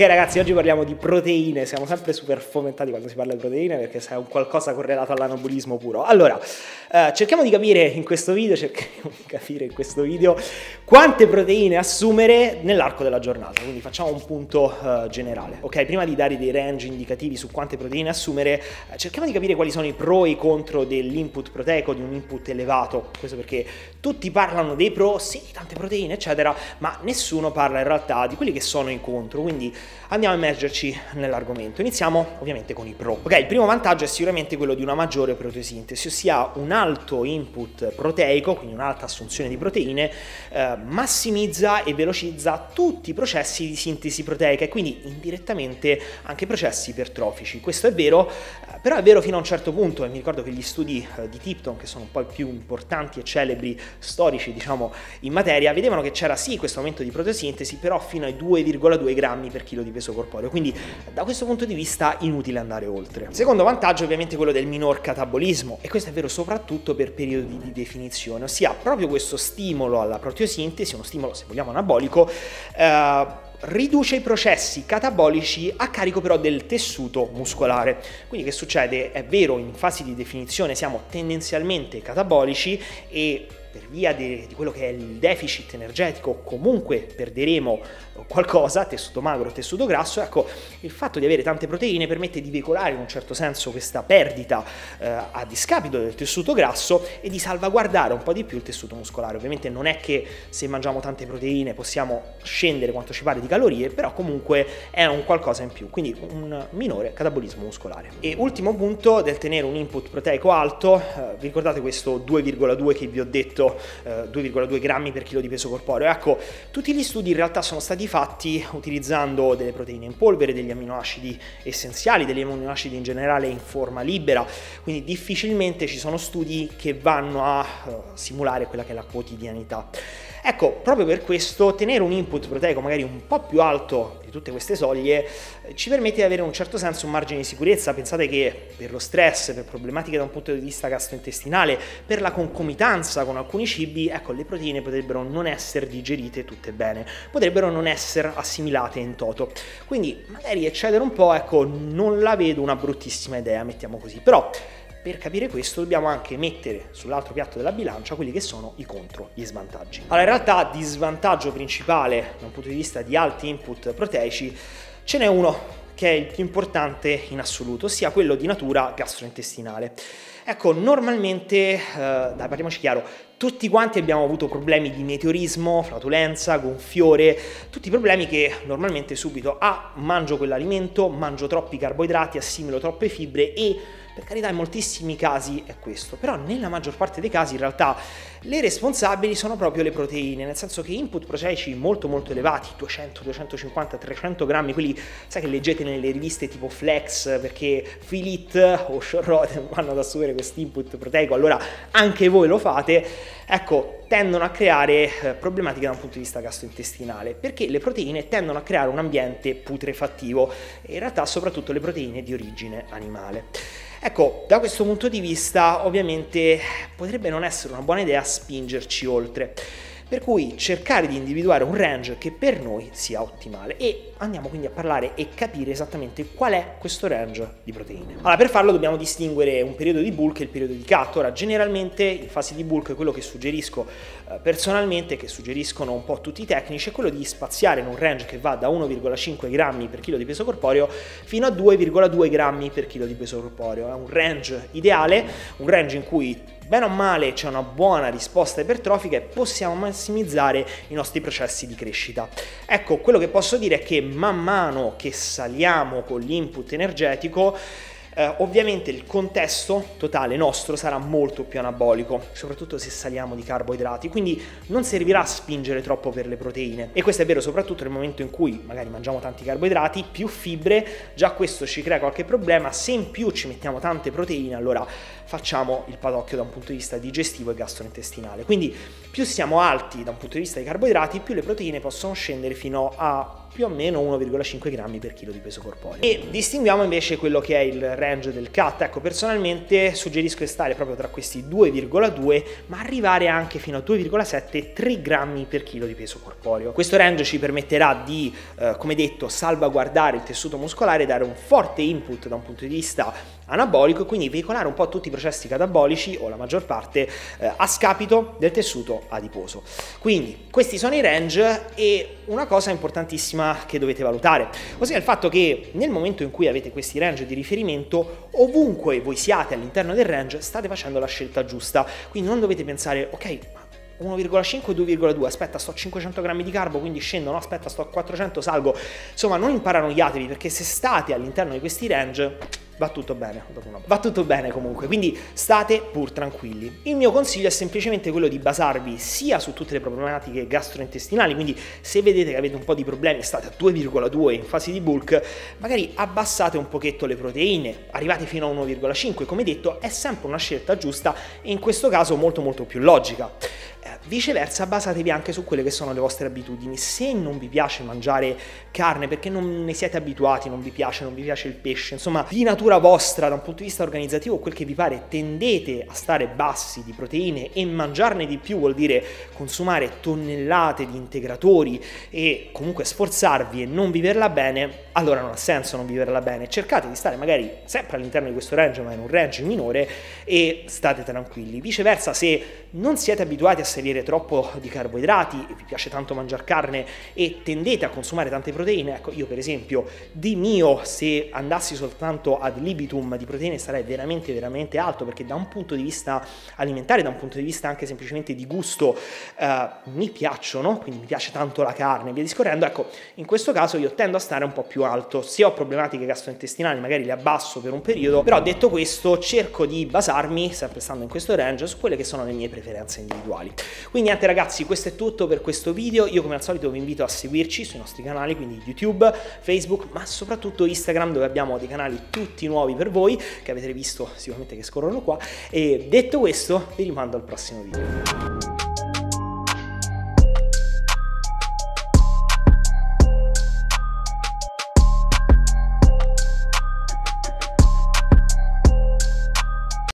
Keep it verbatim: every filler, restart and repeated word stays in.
Ok ragazzi, oggi parliamo di proteine, siamo sempre super fomentati quando si parla di proteine perché è un qualcosa correlato all'anabolismo puro. Allora, eh, cerchiamo di capire in questo video, cerchiamo di capire in questo video quante proteine assumere nell'arco della giornata, quindi facciamo un punto eh, generale. Ok, prima di dare dei range indicativi su quante proteine assumere, eh, cerchiamo di capire quali sono i pro e i contro dell'input proteico, di un input elevato, questo perché tutti parlano dei pro, sì, tante proteine eccetera, ma nessuno parla in realtà di quelli che sono i contro, quindi andiamo a immergerci nell'argomento. Iniziamo ovviamente con i pro. Ok, il primo vantaggio è sicuramente quello di una maggiore proteosintesi, ossia un alto input proteico, quindi un'alta assunzione di proteine, eh, massimizza e velocizza tutti i processi di sintesi proteica e quindi indirettamente anche i processi ipertrofici. Questo è vero, eh, però è vero fino a un certo punto, e mi ricordo che gli studi eh, di Tipton, che sono un po' i più importanti e celebri storici diciamo in materia, vedevano che c'era sì questo aumento di proteosintesi, però fino ai due virgola due grammi per chilo di peso corporeo, quindi da questo punto di vista inutile andare oltre. Secondo vantaggio ovviamente quello del minor catabolismo, e questo è vero soprattutto per periodi di definizione, ossia proprio questo stimolo alla proteosintesi, uno stimolo se vogliamo anabolico, eh, riduce i processi catabolici a carico però del tessuto muscolare. Quindi che succede? È vero, in fase di definizione siamo tendenzialmente catabolici e per via di, di quello che è il deficit energetico comunque perderemo qualcosa, tessuto magro, tessuto grasso. Ecco, il fatto di avere tante proteine permette di veicolare in un certo senso questa perdita eh, a discapito del tessuto grasso e di salvaguardare un po' di più il tessuto muscolare. Ovviamente non è che se mangiamo tante proteine possiamo scendere quanto ci pare di calorie, però comunque è un qualcosa in più, quindi un minore catabolismo muscolare. E ultimo punto del tenere un input proteico alto, eh, vi ricordate questo due virgola due che vi ho detto, due virgola due grammi per chilo di peso corporeo? Ecco, tutti gli studi in realtà sono stati fatti utilizzando delle proteine in polvere, degli aminoacidi essenziali, degli aminoacidi in generale in forma libera, quindi difficilmente ci sono studi che vanno a uh, simulare quella che è la quotidianità. Ecco, proprio per questo tenere un input proteico magari un po' più alto di tutte queste soglie ci permette di avere in un certo senso un margine di sicurezza. Pensate che per lo stress, per problematiche da un punto di vista gastrointestinale, per la concomitanza con alcuni cibi, ecco, le proteine potrebbero non essere digerite tutte bene, potrebbero non essere assimilate in toto, quindi magari eccedere un po', ecco, non la vedo una bruttissima idea, mettiamo così. Però per capire questo dobbiamo anche mettere sull'altro piatto della bilancia quelli che sono i contro, gli svantaggi. Allora, in realtà di svantaggio principale da un punto di vista di alti input proteici ce n'è uno che è il più importante in assoluto, ossia quello di natura gastrointestinale. Ecco, normalmente, eh, dai, parliamoci chiaro, tutti quanti abbiamo avuto problemi di meteorismo, flatulenza, gonfiore, tutti problemi che normalmente subito, ah, mangio quell'alimento, mangio troppi carboidrati, assimilo troppe fibre e, per carità, in moltissimi casi è questo. Però nella maggior parte dei casi in realtà le responsabili sono proprio le proteine, nel senso che input proteici molto molto elevati, duecento, duecentocinquanta, trecento grammi, quelli sai che leggete nelle riviste tipo Flex, perché Filit o Showrotten vanno ad assumere questo input proteico, allora anche voi lo fate, ecco, tendono a creare problematiche da un punto di vista gastrointestinale, perché le proteine tendono a creare un ambiente putrefattivo, e in realtà soprattutto le proteine di origine animale. Ecco, da questo punto di vista ovviamente potrebbe non essere una buona idea spingerci oltre, per cui cercare di individuare un range che per noi sia ottimale, e andiamo quindi a parlare e capire esattamente qual è questo range di proteine. Allora, per farlo dobbiamo distinguere un periodo di bulk e il periodo di cut. Ora, generalmente in fase di bulk quello che suggerisco eh, personalmente, che suggeriscono un po' tutti i tecnici, è quello di spaziare in un range che va da uno virgola cinque grammi per chilo di peso corporeo fino a due virgola due grammi per chilo di peso corporeo. È un range ideale, un range in cui bene o male c'è una buona risposta ipertrofica e possiamo massimizzare i nostri processi di crescita. Ecco, quello che posso dire è che man mano che saliamo con l'input energetico, eh, ovviamente il contesto totale nostro sarà molto più anabolico, soprattutto se saliamo di carboidrati, quindi non servirà spingere troppo per le proteine. E questo è vero soprattutto nel momento in cui magari mangiamo tanti carboidrati, più fibre, già questo ci crea qualche problema. Se in più ci mettiamo tante proteine, allora facciamo il padocchio da un punto di vista digestivo e gastrointestinale. Quindi più siamo alti da un punto di vista dei carboidrati, più le proteine possono scendere fino a più o meno uno virgola cinque grammi per chilo di peso corporeo. E distinguiamo invece quello che è il range del cut. Ecco, personalmente suggerisco di stare proprio tra questi due virgola due ma arrivare anche fino a due virgola sette tre grammi per chilo di peso corporeo. Questo range ci permetterà di, eh, come detto, salvaguardare il tessuto muscolare e dare un forte input da un punto di vista anabolico, quindi veicolare un po' tutti i processi catabolici o la maggior parte eh, a scapito del tessuto adiposo. Quindi questi sono i range e una cosa importantissima che dovete valutare, ossia il fatto che nel momento in cui avete questi range di riferimento, ovunque voi siate all'interno del range state facendo la scelta giusta, quindi non dovete pensare ok ma uno virgola cinque, due virgola due, aspetta sto a cinquecento grammi di carbo quindi scendo, no aspetta sto a quattrocento salgo, insomma non imparanoiatevi, perché se state all'interno di questi range va tutto bene, va tutto bene comunque, quindi state pur tranquilli. Il mio consiglio è semplicemente quello di basarvi sia su tutte le problematiche gastrointestinali, quindi se vedete che avete un po' di problemi, state a due virgola due in fase di bulk, magari abbassate un pochetto le proteine, arrivate fino a uno virgola cinque, come detto è sempre una scelta giusta e in questo caso molto molto più logica. Eh, viceversa basatevi anche su quelle che sono le vostre abitudini, se non vi piace mangiare carne perché non ne siete abituati, non vi piace, non vi piace il pesce, insomma di natura vostra da un punto di vista organizzativo quel che vi pare, tendete a stare bassi di proteine e mangiarne di più vuol dire consumare tonnellate di integratori e comunque sforzarvi e non viverla bene, allora non ha senso non viverla bene, cercate di stare magari sempre all'interno di questo range ma in un range minore e state tranquilli. Viceversa se non siete abituati a salire troppo di carboidrati e vi piace tanto mangiare carne e tendete a consumare tante proteine, ecco io per esempio di mio se andassi soltanto ad libitum di proteine sarei veramente veramente alto, perché da un punto di vista alimentare, da un punto di vista anche semplicemente di gusto eh, mi piacciono, quindi mi piace tanto la carne e via discorrendo, ecco in questo caso io tendo a stare un po' più alto, se ho problematiche gastrointestinali magari le abbasso per un periodo, però detto questo cerco di basarmi sempre stando in questo range su quelle che sono le mie preferenze individuali. Quindi niente ragazzi, questo è tutto per questo video, io come al solito vi invito a seguirci sui nostri canali, quindi YouTube, Facebook ma soprattutto Instagram, dove abbiamo dei canali tutti nuovi per voi che avete visto sicuramente che scorrono qua, e detto questo vi rimando al prossimo video.